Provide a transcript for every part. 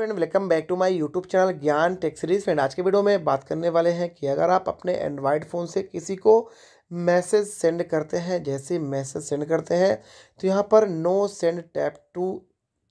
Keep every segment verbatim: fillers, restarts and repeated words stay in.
Friend welcome back to my YouTube channel Gyan tech series. Friend आज के video में बात करने वाले हैं कि अगर आप अपने एंड्रॉयड फ़ोन से किसी को मैसेज सेंड करते हैं, जैसे मैसेज सेंड करते हैं तो यहाँ पर no send tap to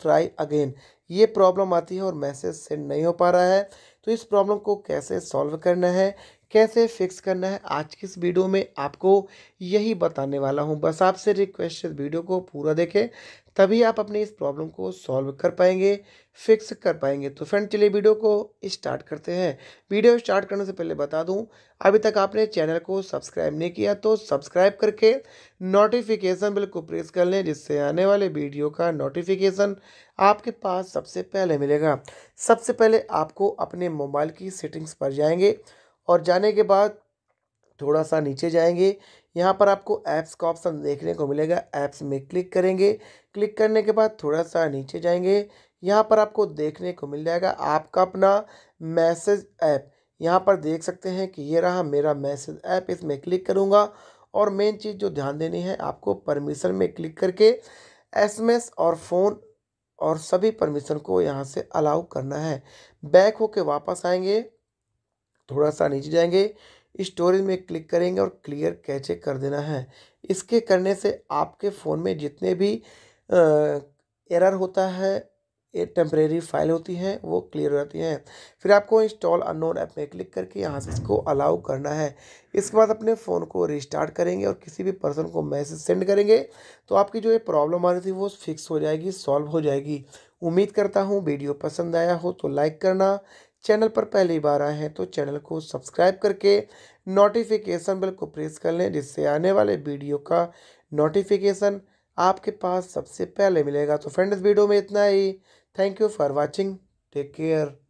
try again ये प्रॉब्लम आती है और मैसेज सेंड नहीं हो पा रहा है। तो इस प्रॉब्लम को कैसे सॉल्व करना है, कैसे फिक्स करना है, आज की इस वीडियो में आपको यही बताने वाला हूं। बस आपसे रिक्वेस्ट है वीडियो को पूरा देखें, तभी आप अपनी इस प्रॉब्लम को सॉल्व कर पाएंगे, फिक्स कर पाएंगे। तो फ्रेंड चलिए वीडियो को स्टार्ट करते हैं। वीडियो स्टार्ट करने से पहले बता दूं, अभी तक आपने चैनल को सब्सक्राइब नहीं किया तो सब्सक्राइब करके नोटिफिकेशन बेल को प्रेस कर लें, जिससे आने वाले वीडियो का नोटिफिकेशन आपके पास सबसे पहले मिलेगा। सबसे पहले आपको अपने मोबाइल की सेटिंग्स पर जाएंगे और जाने के बाद थोड़ा सा नीचे जाएंगे, यहाँ पर आपको ऐप्स का ऑप्शन देखने को मिलेगा। ऐप्स में क्लिक करेंगे, क्लिक करने के बाद थोड़ा सा नीचे जाएंगे, यहाँ पर आपको देखने को मिल जाएगा आपका अपना मैसेज ऐप। यहाँ पर देख सकते हैं कि ये रहा मेरा मैसेज ऐप, इसमें क्लिक करूँगा और मेन चीज़ जो ध्यान देनी है आपको परमिशन में क्लिक करके एस एम एस और फ़ोन और सभी परमिशन को यहाँ से अलाउ करना है। बैक होके वापस आएंगे, थोड़ा सा नीचे जाएंगे, स्टोरेज में क्लिक करेंगे और क्लियर कैचे कर देना है। इसके करने से आपके फ़ोन में जितने भी एरर होता है, ये टेम्परेरी फाइल होती हैं, वो क्लियर हो जाती हैं। फिर आपको इंस्टॉल अननोन ऐप में क्लिक करके यहाँ से इसको अलाउ करना है। इसके बाद अपने फ़ोन को रिस्टार्ट करेंगे और किसी भी पर्सन को मैसेज सेंड करेंगे तो आपकी जो ये प्रॉब्लम आ रही थी वो फिक्स हो जाएगी, सॉल्व हो जाएगी। उम्मीद करता हूँ वीडियो पसंद आया हो तो लाइक करना, चैनल पर पहली बार आए हैं तो चैनल को सब्सक्राइब करके नोटिफिकेशन बेल को प्रेस कर लें, जिससे आने वाले वीडियो का नोटिफिकेशन आपके पास सबसे पहले मिलेगा। तो फ्रेंड्स वीडियो में इतना ही। Thank you for watching, take care.